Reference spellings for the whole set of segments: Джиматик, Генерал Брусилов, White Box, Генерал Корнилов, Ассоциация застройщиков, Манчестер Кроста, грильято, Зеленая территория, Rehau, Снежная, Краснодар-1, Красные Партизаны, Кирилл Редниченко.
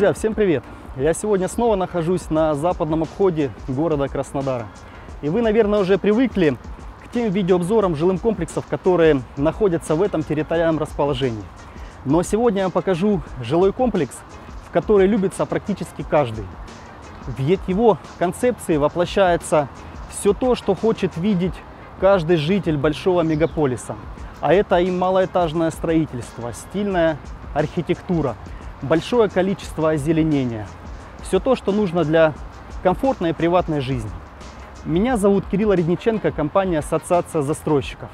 Друзья, всем привет! Я сегодня снова нахожусь на западном обходе города Краснодара. И вы, наверное, уже привыкли к тем видеообзорам жилых комплексов, которые находятся в этом территориальном расположении. Но сегодня я вам покажу жилой комплекс, в который любится практически каждый. Ведь его концепции воплощается все то, что хочет видеть каждый житель большого мегаполиса. А это и малоэтажное строительство, стильная архитектура, большое количество озеленения. Все то, что нужно для комфортной и приватной жизни. Меня зовут Кирилл Редниченко, компания «Ассоциация застройщиков».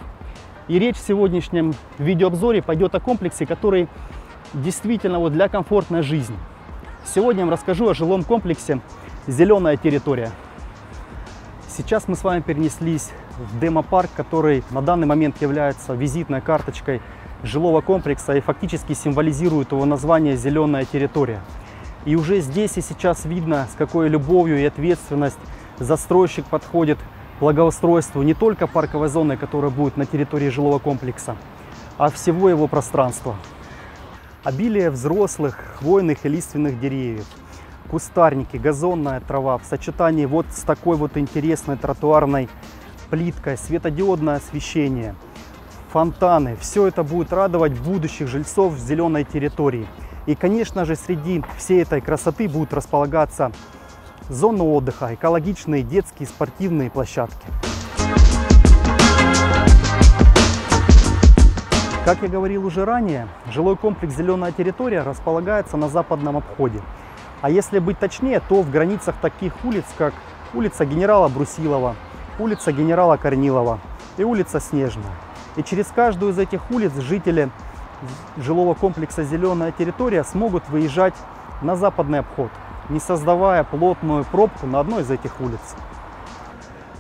И речь в сегодняшнем видеообзоре пойдет о комплексе, который действительно для комфортной жизни. Сегодня я вам расскажу о жилом комплексе «Зеленая территория». Сейчас мы с вами перенеслись в демопарк, который на данный момент является визитной карточкой жилого комплекса и фактически символизирует его название «Зеленая территория». И уже здесь и сейчас видно, с какой любовью и ответственностью застройщик подходит к благоустройству не только парковой зоны, которая будет на территории жилого комплекса, а всего его пространства. Обилие взрослых хвойных и лиственных деревьев, кустарники, газонная трава в сочетании вот с такой вот интересной тротуарной плиткой, светодиодное освещение, фонтаны. Все это будет радовать будущих жильцов в зеленой территории. И, конечно же, среди всей этой красоты будут располагаться зоны отдыха, экологичные, детские, спортивные площадки. Как я говорил уже ранее, жилой комплекс «Зеленая территория» располагается на западном обходе. А если быть точнее, то в границах таких улиц, как улица Генерала Брусилова, улица Генерала Корнилова и улица Снежная. И через каждую из этих улиц жители жилого комплекса «Зеленая территория» смогут выезжать на западный обход, не создавая плотную пробку на одной из этих улиц.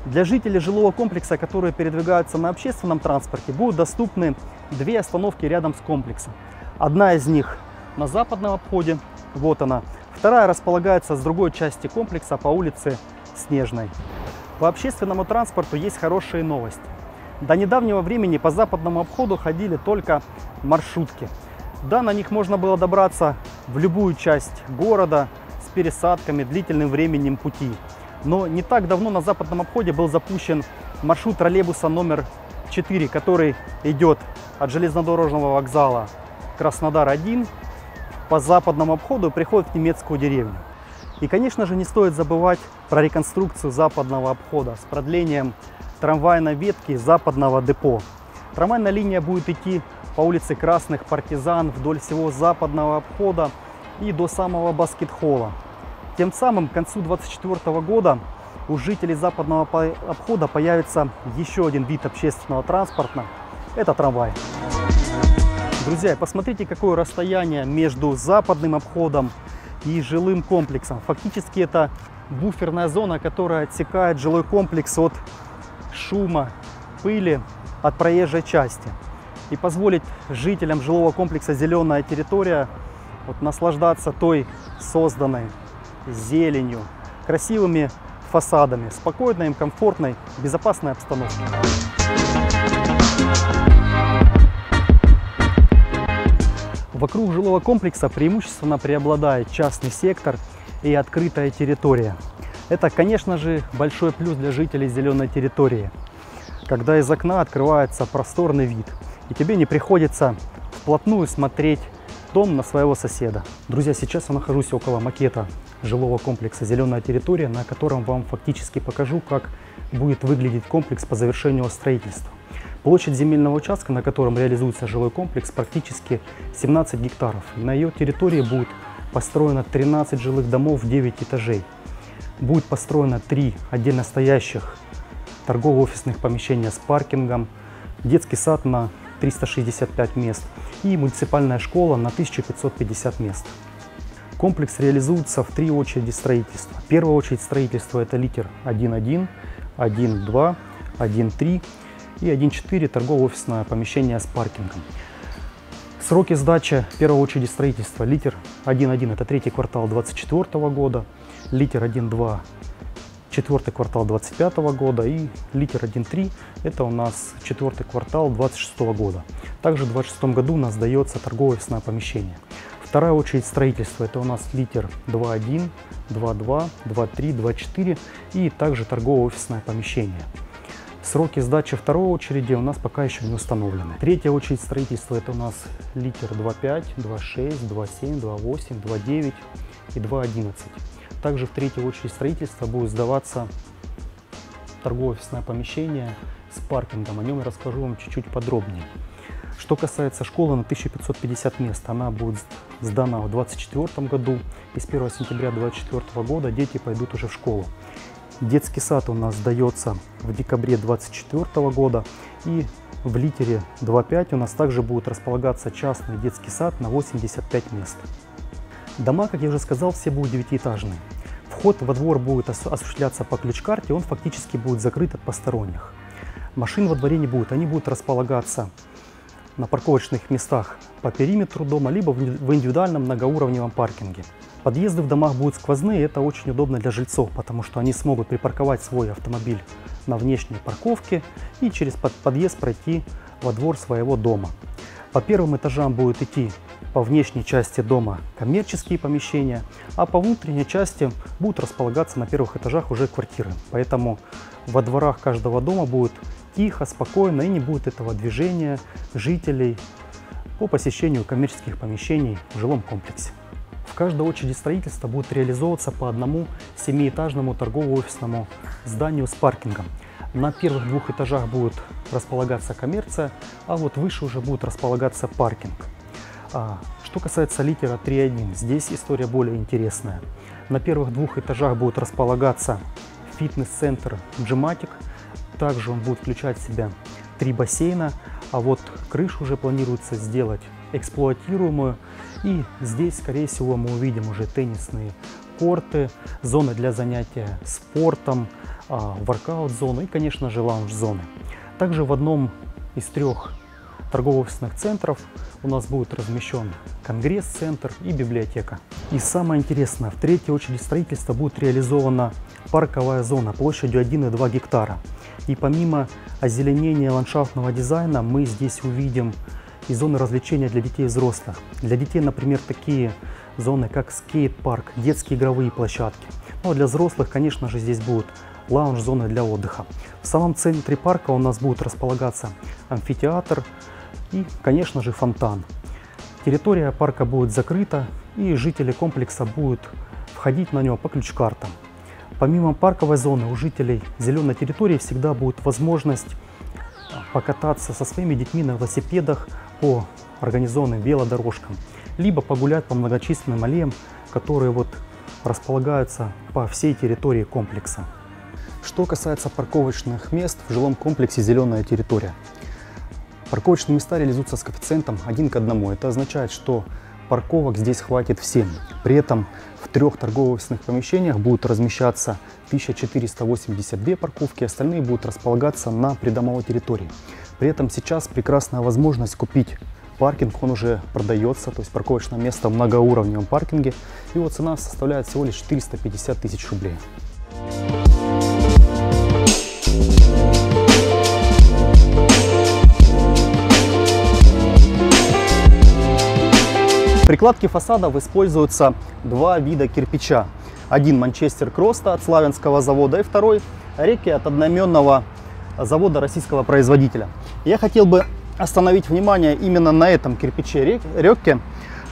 Для жителей жилого комплекса, которые передвигаются на общественном транспорте, будут доступны две остановки рядом с комплексом. Одна из них на западном обходе, вот она. Вторая располагается с другой части комплекса по улице Снежной. По общественному транспорту есть хорошие новости. До недавнего времени по западному обходу ходили только маршрутки. Да, на них можно было добраться в любую часть города с пересадками, длительным временем пути. Но не так давно на западном обходе был запущен маршрут троллейбуса номер 4, который идет от железнодорожного вокзала Краснодар-1 по западному обходу и приходит в немецкую деревню. И, конечно же, не стоит забывать про реконструкцию западного обхода с продлением трамвайной ветки западного депо. Трамвайная линия будет идти по улице Красных Партизан вдоль всего западного обхода и до самого баскет-холла. Тем самым к концу 2024 года у жителей западного обхода появится еще один вид общественного транспорта – это трамвай. Друзья, посмотрите, какое расстояние между западным обходом и жилым комплексом. Фактически это буферная зона, которая отсекает жилой комплекс от шума, пыли, от проезжей части. И позволит жителям жилого комплекса «Зеленая территория» вот наслаждаться той созданной зеленью, красивыми фасадами, спокойной, комфортной, безопасной обстановкой. Вокруг жилого комплекса преимущественно преобладает частный сектор и открытая территория. Это, конечно же, большой плюс для жителей зеленой территории, когда из окна открывается просторный вид, и тебе не приходится вплотную смотреть дом на своего соседа. Друзья, сейчас я нахожусь около макета жилого комплекса «Зеленая территория», на котором вам фактически покажу, как будет выглядеть комплекс по завершению строительства. Площадь земельного участка, на котором реализуется жилой комплекс, практически 17 гектаров. На ее территории будет построено 13 жилых домов, 9 этажей. Будет построено 3 отдельно стоящих торгово-офисных помещения с паркингом, детский сад на 365 мест и муниципальная школа на 1550 мест. Комплекс реализуется в 3 очереди строительства. Первая очередь строительства – это литер 1.1, 1.2, 1.3. и 1.4 торгово-офисное помещение с паркингом. Сроки сдачи первой очереди строительства: литер 1.1 – это третий квартал 2024 года, литер 1.2 – четвертый квартал 2025 года и литер 1.3 – это у нас четвертый квартал 2026 года. Также в 2026 году у нас сдается торгово-офисное помещение. Вторая очередь строительства – это у нас литер 2.1, 2.2, 2.3, 2.4 и также торгово-офисное помещение. Сроки сдачи второй очереди у нас пока еще не установлены. Третья очередь строительства – это у нас литер 2.5, 2.6, 2.7, 2.8, 2.9 и 2.11. Также в третью очередь строительства будет сдаваться торгово-офисное помещение с паркингом. О нем я расскажу вам чуть-чуть подробнее. Что касается школы на 1550 мест, она будет сдана в 2024 году, и с 1 сентября 2024 года дети пойдут уже в школу. Детский сад у нас сдается в декабре 2024 года, и в литере 2.5 у нас также будет располагаться частный детский сад на 85 мест. Дома, как я уже сказал, все будут девятиэтажные. Вход во двор будет осуществляться по ключ-карте, он фактически будет закрыт от посторонних. Машин во дворе не будет, они будут располагаться на парковочных местах по периметру дома, либо в индивидуальном многоуровневом паркинге. Подъезды в домах будут сквозные, это очень удобно для жильцов, потому что они смогут припарковать свой автомобиль на внешней парковке и через подъезд пройти во двор своего дома. По первым этажам будут идти по внешней части дома коммерческие помещения, а по внутренней части будут располагаться на первых этажах уже квартиры. Поэтому во дворах каждого дома будет тихо, спокойно, и не будет этого движения жителей по посещению коммерческих помещений в жилом комплексе. В каждой очереди строительства будет реализовываться по одному семиэтажному торгово-офисному зданию с паркингом. На первых двух этажах будет располагаться коммерция, а вот выше уже будет располагаться паркинг. Что касается литера 3.1, здесь история более интересная. На первых двух этажах будет располагаться фитнес-центр «Джиматик». Также он будет включать в себя 3 бассейна, а вот крышу уже планируется сделать эксплуатируемую. И здесь, скорее всего, мы увидим уже теннисные корты, зоны для занятия спортом, воркаут-зоны и, конечно же, лаунж-зоны. Также в одном из трех торгово-офисных центров у нас будет размещен конгресс-центр и библиотека. И самое интересное, в третьей очереди строительства будет реализована парковая зона площадью 1,2 гектара. И помимо озеленения ландшафтного дизайна мы здесь увидим и зоны развлечения для детей и взрослых. Для детей, например, такие зоны, как скейт-парк, детские игровые площадки. Ну а для взрослых, конечно же, здесь будут лаунж-зоны для отдыха. В самом центре парка у нас будет располагаться амфитеатр и, конечно же, фонтан. Территория парка будет закрыта, и жители комплекса будут входить на него по ключ-картам. Помимо парковой зоны, у жителей зеленой территории всегда будет возможность покататься со своими детьми на велосипедах по организованным велодорожкам, либо погулять по многочисленным аллеям, которые вот располагаются по всей территории комплекса. Что касается парковочных мест в жилом комплексе «Зеленая территория». Парковочные места реализуются с коэффициентом 1:1. Это означает, что парковок здесь хватит всем. При этом в трех торгово-офисных помещениях будут размещаться 1482 парковки, остальные будут располагаться на придомовой территории. При этом сейчас прекрасная возможность купить паркинг, он уже продается, то есть парковочное место в многоуровневом паркинге. Его цена составляет всего лишь 450 тысяч рублей. В прикладке фасадов используются два вида кирпича. Один Манчестер Кроста от славянского завода и второй Реки от одноименного завода российского производителя. Я хотел бы остановить внимание именно на этом кирпиче Реки,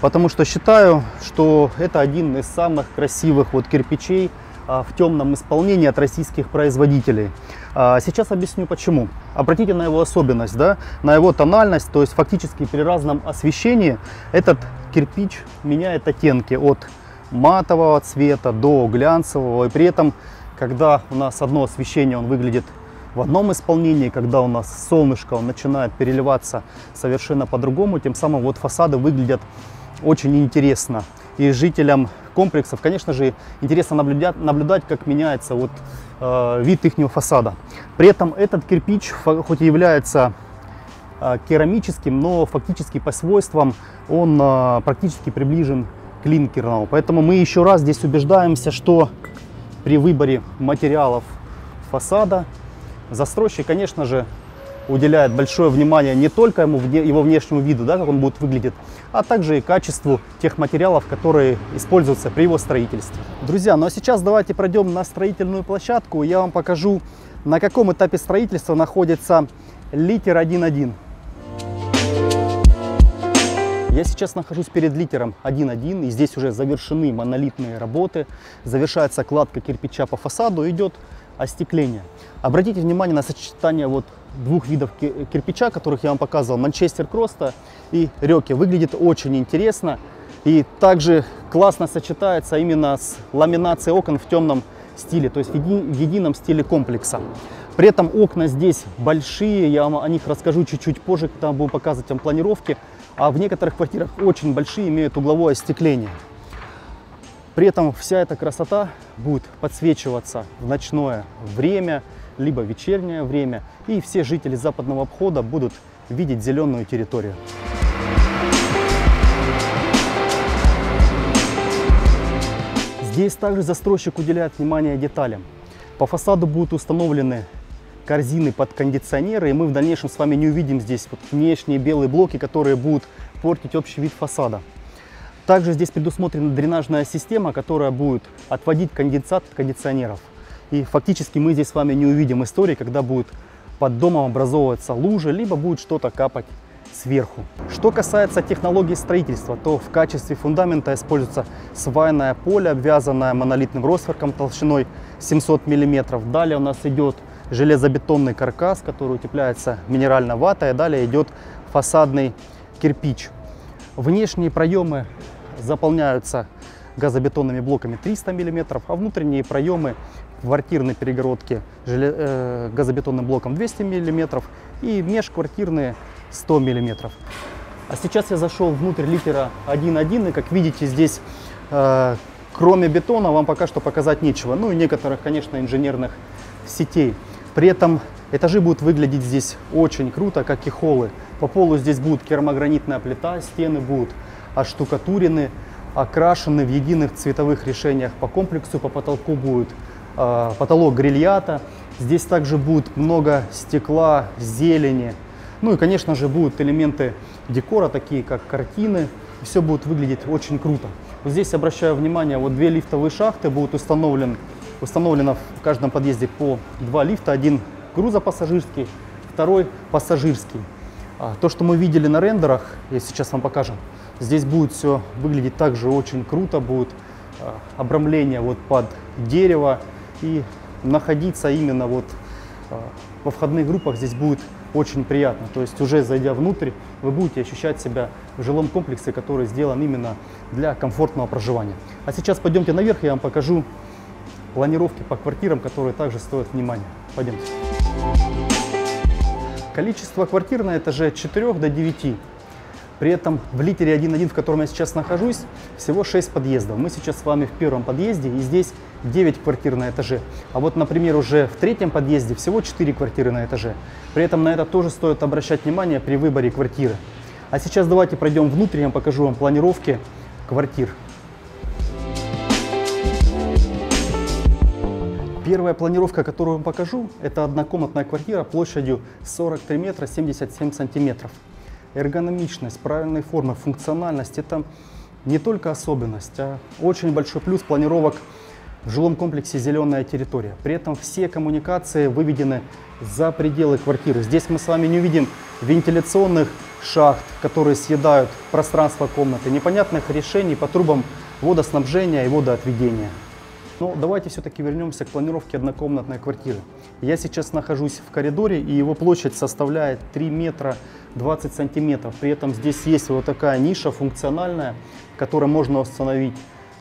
потому что считаю, что это один из самых красивых вот кирпичей в темном исполнении от российских производителей. Сейчас объясню почему. Обратите на его особенность, да, на его тональность, то есть фактически при разном освещении этот кирпич меняет оттенки от матового цвета до глянцевого, и при этом, когда у нас одно освещение, он выглядит в одном исполнении, когда у нас солнышко, он начинает переливаться совершенно по-другому, тем самым вот фасады выглядят очень интересно. И жителям комплексов, конечно же, интересно наблюдать, как меняется вот, вид их фасада. При этом этот кирпич, хоть и является керамическим, но фактически по свойствам он практически приближен к клинкерному. Поэтому мы еще раз здесь убеждаемся, что при выборе материалов фасада застройщик, конечно же, уделяет большое внимание не только его внешнему виду, да, как он будет выглядеть, а также и качеству тех материалов, которые используются при его строительстве. Друзья, ну а сейчас давайте пройдем на строительную площадку. Я вам покажу, на каком этапе строительства находится литер 1.1. Я сейчас нахожусь перед литером 1.1, и здесь уже завершены монолитные работы, завершается кладка кирпича по фасаду, идет остекление. Обратите внимание на сочетание вот двух видов кирпича, которых я вам показывал, Манчестер Кроста и Rehau. Выглядит очень интересно и также классно сочетается именно с ламинацией окон в темном стиле, то есть в едином стиле комплекса. При этом окна здесь большие, я вам о них расскажу чуть-чуть позже, когда буду показывать вам планировки. А в некоторых квартирах очень большие, имеют угловое остекление. При этом вся эта красота будет подсвечиваться в ночное время, либо в вечернее время. И все жители западного обхода будут видеть зеленую территорию. Здесь также застройщик уделяет внимание деталям. По фасаду будут установлены корзины под кондиционеры, и мы в дальнейшем с вами не увидим здесь вот внешние белые блоки, которые будут портить общий вид фасада. Также здесь предусмотрена дренажная система, которая будет отводить конденсат от кондиционеров. И фактически мы здесь с вами не увидим истории, когда будет под домом образовываться лужи, либо будет что-то капать сверху. Что касается технологии строительства, то в качестве фундамента используется свайное поле, обвязанное монолитным росфорком толщиной 700 мм. Далее у нас идет железобетонный каркас, который утепляется минеральной ватой, а далее идет фасадный кирпич. Внешние проемы заполняются газобетонными блоками 300 мм, а внутренние проемы квартирной перегородки газобетонным блоком 200 мм и межквартирные 100 мм. А сейчас я зашел внутрь литера 1.1, и как видите, здесь кроме бетона вам пока что показать нечего, ну и некоторых, конечно, инженерных сетей. При этом этажи будут выглядеть здесь очень круто, как и холлы. По полу здесь будет керамогранитная плита, стены будут оштукатурены, окрашены в единых цветовых решениях по комплексу, по потолку будет потолок грильята. Здесь также будет много стекла, зелени. Ну и, конечно же, будут элементы декора, такие как картины. Все будет выглядеть очень круто. Вот здесь обращаю внимание, вот две лифтовые шахты будут установлено в каждом подъезде по два лифта, один грузопассажирский, второй пассажирский. То, что мы видели на рендерах, я сейчас вам покажу, здесь будет все выглядеть также очень круто, будет обрамление вот под дерево, и находиться именно вот во входных группах здесь будет очень приятно. То есть уже зайдя внутрь, вы будете ощущать себя в жилом комплексе, который сделан именно для комфортного проживания. А сейчас пойдемте наверх, я вам покажу планировки по квартирам, которые также стоят внимания. Пойдемте. Количество квартир на этаже от 4 до 9. При этом в литере 1.1, в котором я сейчас нахожусь, всего 6 подъездов. Мы сейчас с вами в первом подъезде, и здесь 9 квартир на этаже. А вот, например, уже в третьем подъезде всего 4 квартиры на этаже. При этом на это тоже стоит обращать внимание при выборе квартиры. А сейчас давайте пройдем внутрь, я покажу вам планировки квартир. Первая планировка, которую вам покажу, это однокомнатная квартира площадью 43 метра 77 сантиметров. Эргономичность, правильные формы, функциональность – это не только особенность, а очень большой плюс планировок в жилом комплексе «Зеленая территория». При этом все коммуникации выведены за пределы квартиры. Здесь мы с вами не увидим вентиляционных шахт, которые съедают пространство комнаты, непонятных решений по трубам водоснабжения и водоотведения. Но давайте все-таки вернемся к планировке однокомнатной квартиры. Я сейчас нахожусь в коридоре, и его площадь составляет 3 метра 20 сантиметров. При этом здесь есть вот такая ниша функциональная, в которой можно установить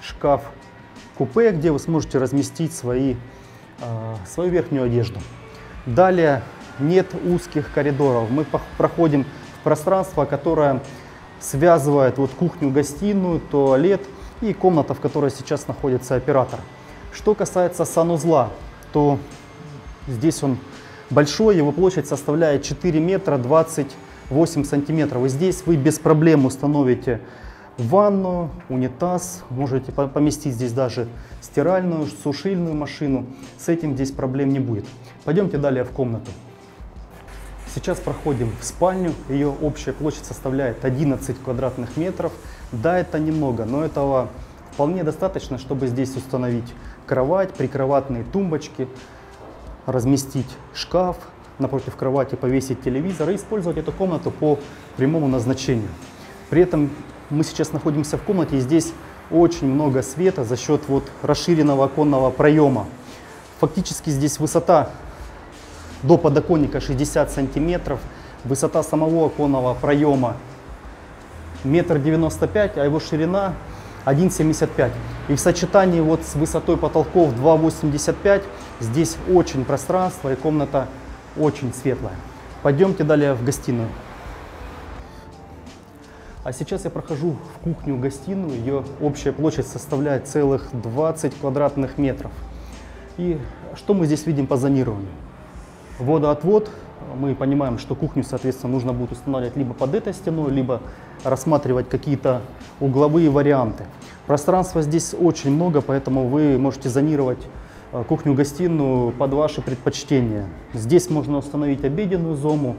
шкаф-купе, где вы сможете разместить свою верхнюю одежду. Далее нет узких коридоров. Мы проходим в пространство, которое связывает вот кухню-гостиную, туалет и комната, в которой сейчас находится оператор. Что касается санузла, то здесь он большой, его площадь составляет 4 метра 28 сантиметров. И здесь вы без проблем установите ванну, унитаз, можете поместить здесь даже стиральную, сушильную машину. С этим здесь проблем не будет. Пойдемте далее в комнату. Сейчас проходим в спальню. Ее общая площадь составляет 11 квадратных метров. Да, это немного, но этого вполне достаточно, чтобы здесь установить кровать, прикроватные тумбочки, разместить шкаф, напротив кровати повесить телевизор и использовать эту комнату по прямому назначению. При этом мы сейчас находимся в комнате, и здесь очень много света за счет вот расширенного оконного проема. Фактически здесь высота до подоконника 60 сантиметров, высота самого оконного проема 1,95 м, а его ширина 1,75 м. И в сочетании вот с высотой потолков 2,85 м здесь очень пространство и комната очень светлая. Пойдемте далее в гостиную. А сейчас я прохожу в кухню-гостиную. Ее общая площадь составляет целых 20 квадратных метров. И что мы здесь видим по зонированию? Водоотвод. Мы понимаем, что кухню, соответственно, нужно будет устанавливать либо под этой стеной, либо рассматривать какие-то угловые варианты. Пространства здесь очень много, поэтому вы можете зонировать кухню-гостиную под ваши предпочтения. Здесь можно установить обеденную зону.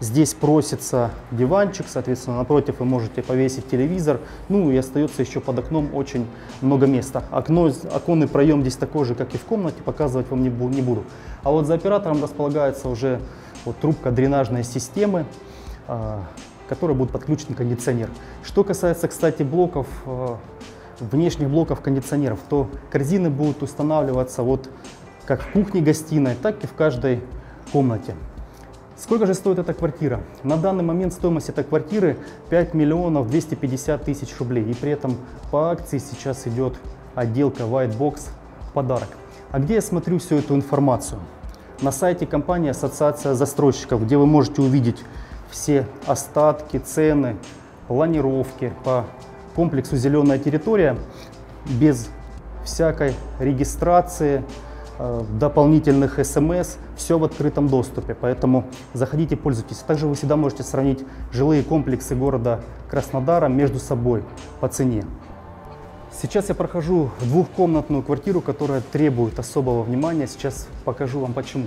Здесь просится диванчик, соответственно, напротив вы можете повесить телевизор. Ну и остается еще под окном очень много места. Оконный проем здесь такой же, как и в комнате, показывать вам не буду. А вот за оператором располагается уже вот трубка дренажной системы, к которой будет подключен кондиционер. Что касается, кстати, блоков, внешних блоков кондиционеров, то корзины будут устанавливаться вот как в кухне-гостиной, так и в каждой комнате. Сколько же стоит эта квартира? На данный момент стоимость этой квартиры 5 250 000 рублей. И при этом по акции сейчас идет отделка White Box в подарок. А где я смотрю всю эту информацию? На сайте компании Ассоциация застройщиков, где вы можете увидеть все остатки, цены, планировки по комплексу «Зеленая территория» без всякой регистрации, дополнительных смс, все в открытом доступе, поэтому заходите, пользуйтесь. Также вы всегда можете сравнить жилые комплексы города Краснодара между собой по цене. Сейчас я прохожу двухкомнатную квартиру, которая требует особого внимания. Сейчас покажу вам почему.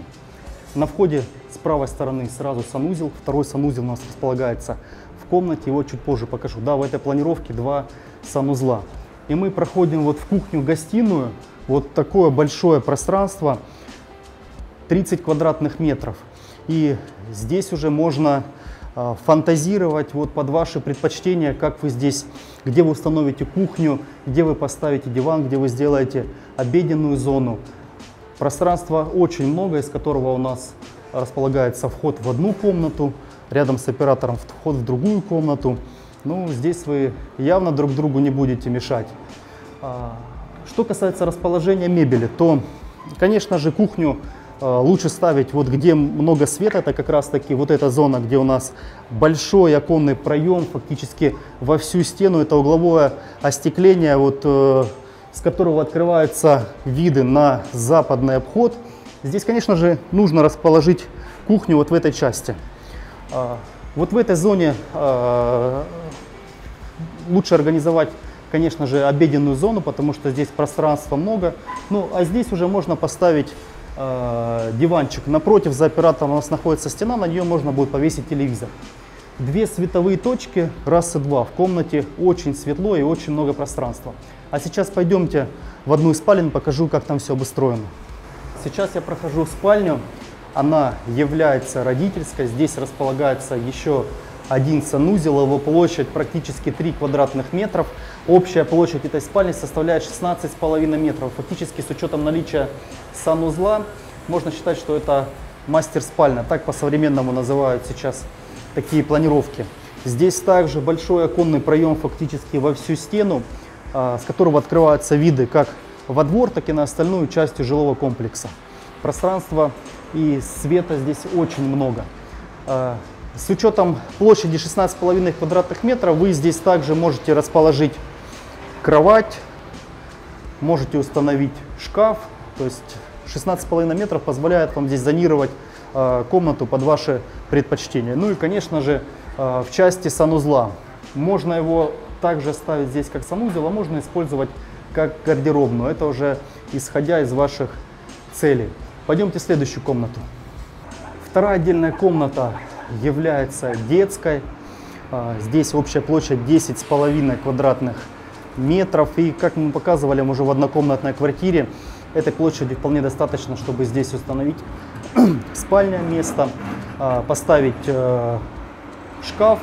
На входе с правой стороны сразу санузел, второй санузел у нас располагается в комнате, его чуть позже покажу. Да, в этой планировке два санузла. И мы проходим вот в кухню-гостиную. Вот такое большое пространство, 30 квадратных метров. И здесь уже можно фантазировать вот под ваши предпочтения, как вы здесь, где вы установите кухню, где вы поставите диван, где вы сделаете обеденную зону. Пространства очень много, из которого у нас располагается вход в одну комнату, рядом с оператором вход в другую комнату. Ну, здесь вы явно друг другу не будете мешать. Что касается расположения мебели, то, конечно же, кухню лучше ставить вот где много света. Это как раз таки вот эта зона, где у нас большой оконный проем фактически во всю стену. Это угловое остекление, вот, с которого открываются виды на западный обход. Здесь, конечно же, нужно расположить кухню вот в этой части. Вот в этой зоне лучше организовать, конечно же, обеденную зону, потому что здесь пространства много. Ну, а здесь уже можно поставить диванчик. Напротив, за оператором у нас находится стена, на нее можно будет повесить телевизор. Две световые точки, раз и два. В комнате очень светло и очень много пространства. А сейчас пойдемте в одну из спален, покажу, как там все обустроено. Сейчас я прохожу спальню. Она является родительской. Здесь располагается еще один санузел, его площадь практически 3 квадратных метров. Общая площадь этой спальни составляет 16,5 метров. Фактически с учетом наличия санузла можно считать, что это мастер-спальня. Так по-современному называют сейчас такие планировки. Здесь также большой оконный проем фактически во всю стену, с которого открываются виды как во двор, так и на остальную часть жилого комплекса. Пространства и света здесь очень много. С учетом площади 16,5 квадратных метров вы здесь также можете расположить кровать, можете установить шкаф. То есть 16,5 метров позволяет вам здесь зонировать комнату под ваши предпочтения. Ну и, конечно же, в части санузла. Можно его также ставить здесь как санузел, а можно использовать как гардеробную. Это уже исходя из ваших целей. Пойдемте в следующую комнату. Вторая отдельная комната является детской. Здесь общая площадь 10,5 квадратных метров. И, как мы показывали, уже в однокомнатной квартире этой площади вполне достаточно, чтобы здесь установить спальное место, поставить шкаф,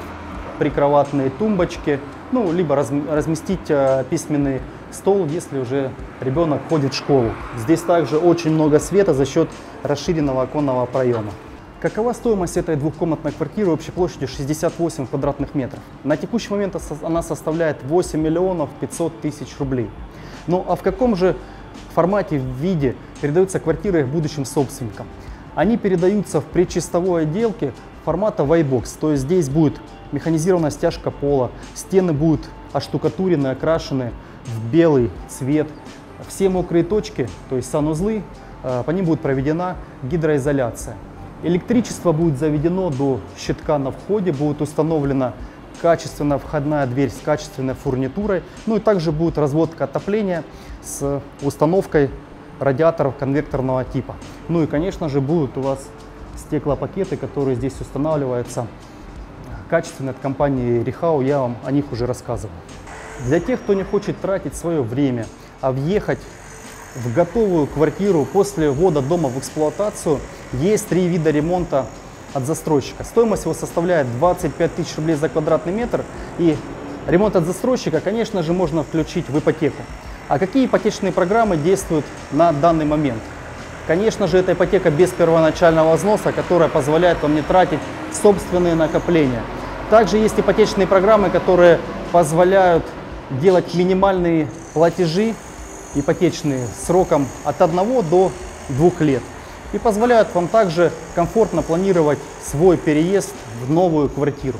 прикроватные тумбочки, ну, либо разместить письменный стол, если уже ребенок ходит в школу. Здесь также очень много света за счет расширенного оконного проема. Какова стоимость этой двухкомнатной квартиры общей площадью 68 квадратных метров? На текущий момент она составляет 8 миллионов 500 тысяч рублей. Ну а в каком же формате, в виде передаются квартиры их будущим собственникам? Они передаются в предчистовой отделке формата White Box, то есть здесь будет механизированная стяжка пола, стены будут оштукатурены, окрашены в белый цвет, все мокрые точки, то есть санузлы, по ним будет проведена гидроизоляция. Электричество будет заведено до щитка на входе, будет установлена качественная входная дверь с качественной фурнитурой. Ну и также будет разводка отопления с установкой радиаторов конвекторного типа. Ну и, конечно же, будут у вас стеклопакеты, которые здесь устанавливаются качественно от компании Rehau. Я вам о них уже рассказывал. Для тех, кто не хочет тратить свое время, а въехать в готовую квартиру после ввода дома в эксплуатацию, есть три вида ремонта от застройщика. Стоимость его составляет 25 тысяч рублей за квадратный метр. И ремонт от застройщика, конечно же, можно включить в ипотеку. А какие ипотечные программы действуют на данный момент? Конечно же, это ипотека без первоначального взноса, которая позволяет вам не тратить собственные накопления. Также есть ипотечные программы, которые позволяют делать минимальные платежи ипотечные сроком от 1 до 2 лет. И позволяют вам также комфортно планировать свой переезд в новую квартиру.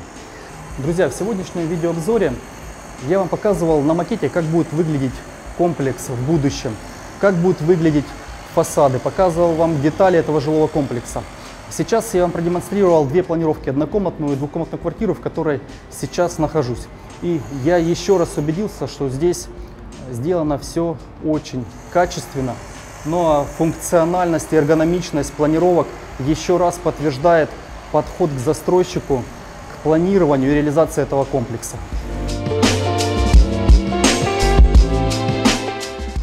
Друзья, в сегодняшнем видеообзоре я вам показывал на макете, как будет выглядеть комплекс в будущем, как будут выглядеть фасады, показывал вам детали этого жилого комплекса. Сейчас я вам продемонстрировал две планировки, однокомнатную и двухкомнатную квартиру, в которой сейчас нахожусь. И я еще раз убедился, что здесь сделано все очень качественно. Но функциональность и эргономичность планировок еще раз подтверждает подход к застройщику, к планированию и реализации этого комплекса.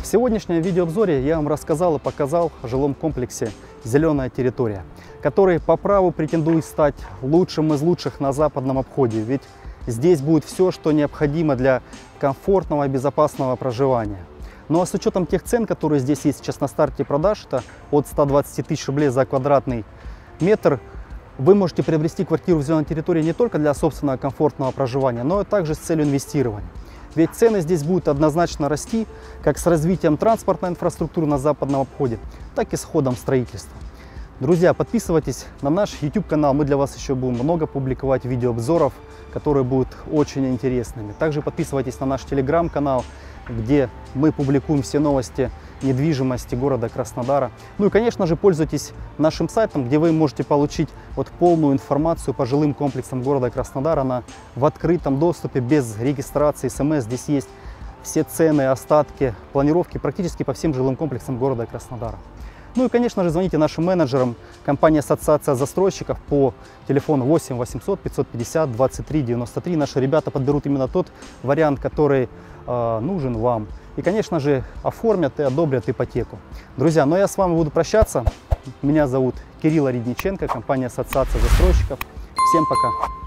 В сегодняшнем видеообзоре я вам рассказал и показал о жилом комплексе «Зеленая территория», который по праву претендует стать лучшим из лучших на западном обходе, ведь здесь будет все, что необходимо для комфортного и безопасного проживания. Ну а с учетом тех цен, которые здесь есть сейчас на старте продаж, это от 120 тысяч рублей за квадратный метр, вы можете приобрести квартиру в зеленой территории не только для собственного комфортного проживания, но и также с целью инвестирования. Ведь цены здесь будут однозначно расти, как с развитием транспортной инфраструктуры на западном обходе, так и с ходом строительства. Друзья, подписывайтесь на наш YouTube-канал, мы для вас еще будем много публиковать видеообзоров, которые будут очень интересными. Также подписывайтесь на наш Telegram-канал, где мы публикуем все новости недвижимости города Краснодара. Ну и, конечно же, пользуйтесь нашим сайтом, где вы можете получить вот полную информацию по жилым комплексам города Краснодара в открытом доступе, без регистрации, смс. Здесь есть все цены, остатки, планировки практически по всем жилым комплексам города Краснодара. Ну и, конечно же, звоните нашим менеджерам компании «Ассоциация застройщиков» по телефону 8 800 550 23 93. Наши ребята подберут именно тот вариант, который нужен вам. И, конечно же, оформят и одобрят ипотеку. Друзья, ну я с вами буду прощаться. Меня зовут Кирилл Редниченко, компания «Ассоциация застройщиков». Всем пока!